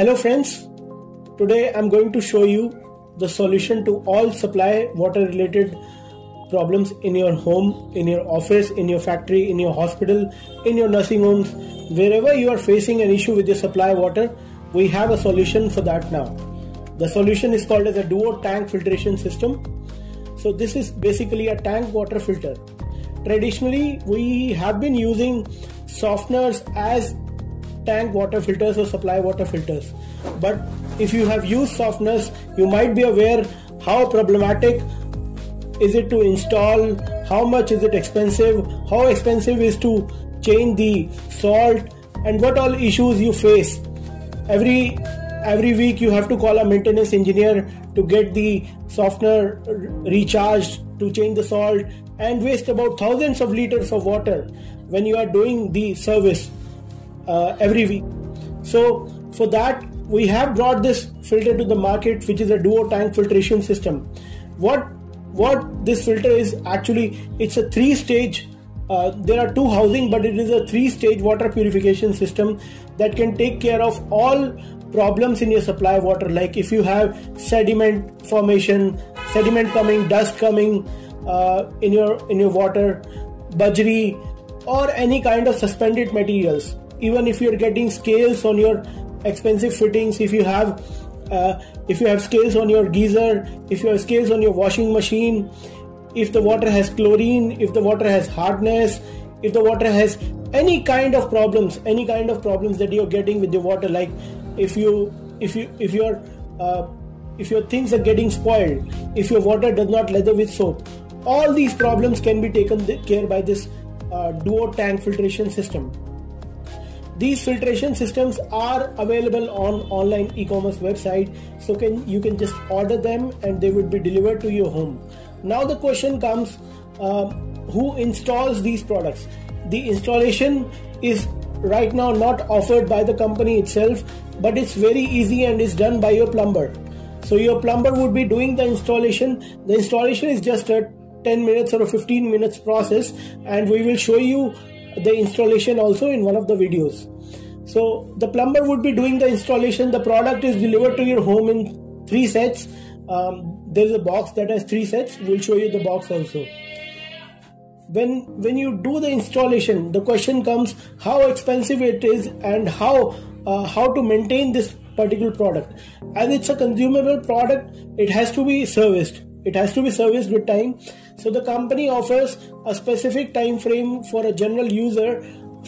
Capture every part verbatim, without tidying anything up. Hello friends, today I'm going to show you the solution to all supply water related problems in your home, in your office, in your factory, in your hospital, in your nursing homes. Wherever you are facing an issue with your supply water, we have a solution for that now. The solution is called as a duo tank filtration system. So this is basically a tank water filter. Traditionally, we have been using softeners as tank water filters or supply water filters, but if you have used softeners, you might be aware how problematic is it to install, how much is it expensive, how expensive is to change the salt, and what all issues you face. Every every week you have to call a maintenance engineer to get the softener recharged, to change the salt, and waste about thousands of liters of water when you are doing the service Uh, every week. So for that, we have brought this filter to the market, which is a duo tank filtration system. What what this filter is actually, it's a three stage. Uh, there are two housing, but it is a three stage water purification system that can take care of all problems in your supply water. Like if you have sediment formation, sediment coming, dust coming uh, in your in your water, budgery, or any kind of suspended materials. Even if you're getting scales on your expensive fittings, if you have uh, if you have scales on your geyser, if you have scales on your washing machine, if the water has chlorine, if the water has hardness, if the water has any kind of problems, any kind of problems that you're getting with your water, like if you if you if your uh, if your things are getting spoiled, if your water does not lather with soap, all these problems can be taken care by this uh, duo tank filtration system. These filtration systems are available on online e-commerce website, so can you can just order them and they would be delivered to your home. Now the question comes, uh, who installs these products? The installation is right now not offered by the company itself, but it's very easy and is done by your plumber. So your plumber would be doing the installation. The installation is just a ten minutes or a fifteen minutes process, and we will show you the installation also in one of the videos. So the plumber would be doing the installation. The product is delivered to your home in three sets. Um, there is a box that has three sets. We'll show you the box also. When when you do the installation, the question comes how expensive it is and how uh, how to maintain this particular product. As it's a consumable product, it has to be serviced. It has to be serviced with time. So the company offers a specific time frame for a general user.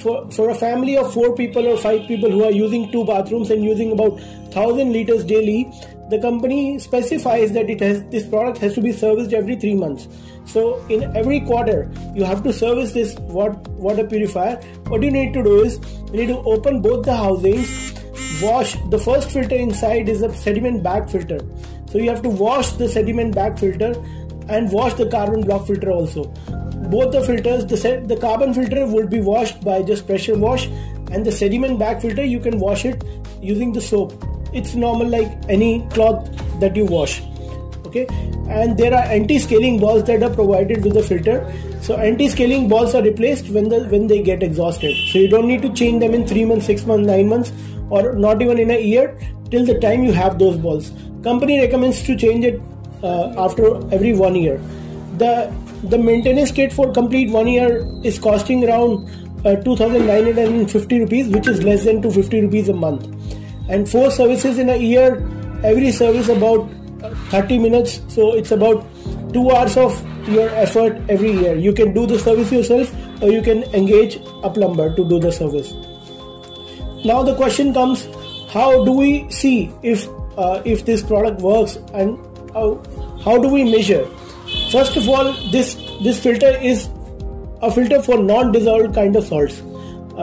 For, for a family of four people or five people who are using two bathrooms and using about one thousand liters daily, the company specifies that it has this product has to be serviced every three months. So in every quarter, you have to service this water purifier. What you need to do is, you need to open both the housings, wash. The first filter inside is a sediment bag filter. So you have to wash the sediment bag filter and wash the carbon block filter also. Both the filters, the, the carbon filter would be washed by just pressure wash, and the sediment bag filter you can wash it using the soap. It's normal like any cloth that you wash. Okay, and there are anti-scaling balls that are provided with the filter. So anti-scaling balls are replaced when the when they get exhausted. So you don't need to change them in three months, six months, nine months, or not even in a year till the time you have those balls. Company recommends to change it uh, after every one year. The the maintenance kit for complete one year is costing around uh, two thousand nine hundred fifty rupees, which is less than two hundred fifty rupees a month. And four services in a year, every service about thirty minutes. So it's about two hours of your effort every year. You can do the service yourself, or you can engage a plumber to do the service. Now the question comes, how do we see if Uh, if this product works, and how, how do we measure? First of all, this this filter is a filter for non-dissolved kind of salts.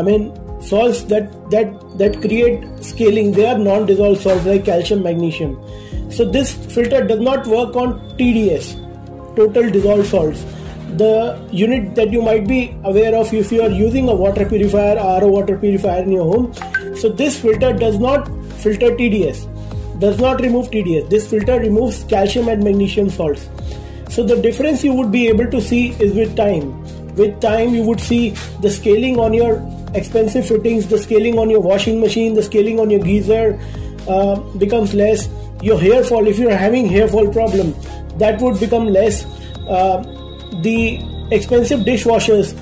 I mean, salts that that that create scaling. They are non-dissolved salts like calcium, magnesium. So this filter does not work on T D S, total dissolved salts. The unit that you might be aware of if you are using a water purifier, R O water purifier in your home. So this filter does not filter T D S. Does not remove T D S. This filter removes calcium and magnesium salts. So the difference you would be able to see is with time. With time you would see the scaling on your expensive fittings, the scaling on your washing machine, the scaling on your geyser, uh, becomes less. Your hair fall, if you are having hair fall problem, that would become less. Uh, the expensive dishwashers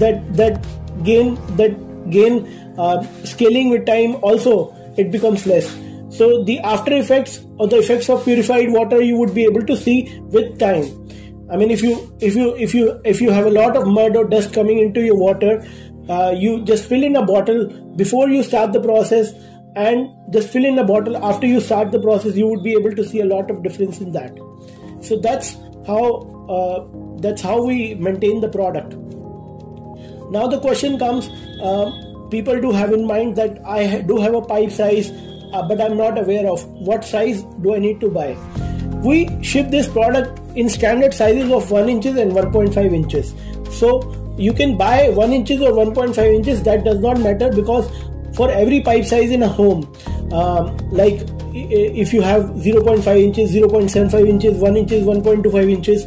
that that gain that gain uh, scaling with time, also it becomes less. So the after effects or the effects of purified water you would be able to see with time. I mean, if you if you if you if you have a lot of mud or dust coming into your water, uh, you just fill in a bottle before you start the process, and just fill in a bottle after you start the process. You would be able to see a lot of difference in that. So that's how uh, that's how we maintain the product. Now the question comes: uh, people do have in mind that I do have a pipe size, uh, but I'm not aware of what size do I need to buy. We ship this product in standard sizes of one inches and one point five inches. So you can buy one inches or one point five inches. That does not matter, because for every pipe size in a home, um, like if you have zero point five inches, zero point seven five inches, one inches, one point two five inches,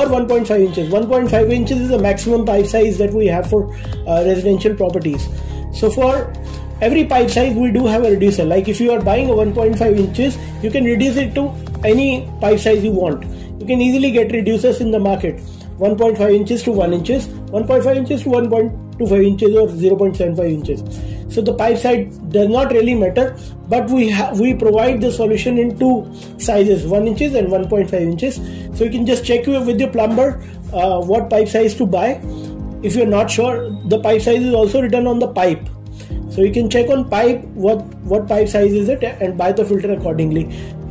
or one point five inches. one point five inches is the maximum pipe size that we have for uh, residential properties. So for every pipe size we do have a reducer. Like if you are buying a one point five inches, you can reduce it to any pipe size you want. You can easily get reducers in the market. one point five inches to one inches, one point five inches to one point two five inches, or zero point seven five inches. So the pipe size does not really matter, but we we provide the solution in two sizes, one inches and one point five inches. So you can just check with your plumber uh, what pipe size to buy. If you're not sure, the pipe size is also written on the pipe. So you can check on pipe, what, what pipe size is it, and buy the filter accordingly.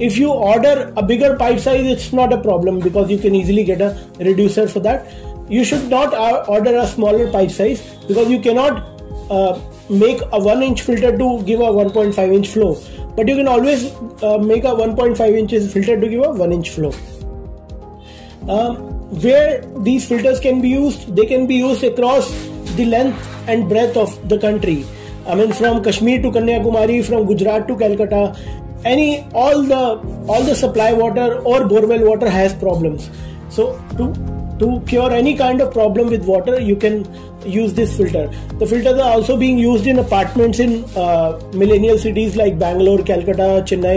If you order a bigger pipe size, it's not a problem, because you can easily get a reducer for that. You should not order a smaller pipe size, because you cannot uh, make a one inch filter to give a one point five inch flow, but you can always uh, make a one point five inches filter to give a one inch flow. Uh, where these filters can be used, they can be used across the length and breadth of the country. I mean, from Kashmir to Kanyakumari, from Gujarat to Calcutta, any all the all the supply water or borewell water has problems. So to To cure any kind of problem with water, you can use this filter. The filters are also being used in apartments in uh, millennial cities like Bangalore, Calcutta, Chennai,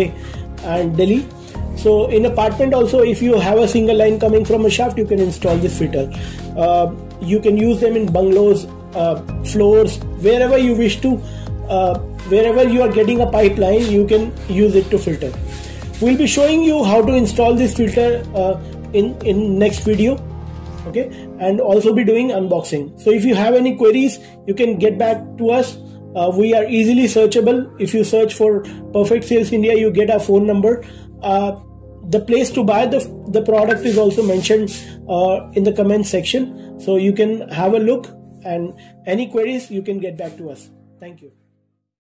and Delhi. So in apartment also, if you have a single line coming from a shaft, you can install this filter. Uh, you can use them in bungalows, uh, floors, wherever you wish to. Uh, wherever you are getting a pipeline, you can use it to filter. We'll be showing you how to install this filter uh, in, in next video. Okay, and also be doing unboxing. So if you have any queries, you can get back to us. Uh, we are easily searchable. If you search for Perfect Sales India, you get our phone number. Uh, the place to buy the, the product is also mentioned uh, in the comment section. So you can have a look, and any queries you can get back to us. Thank you.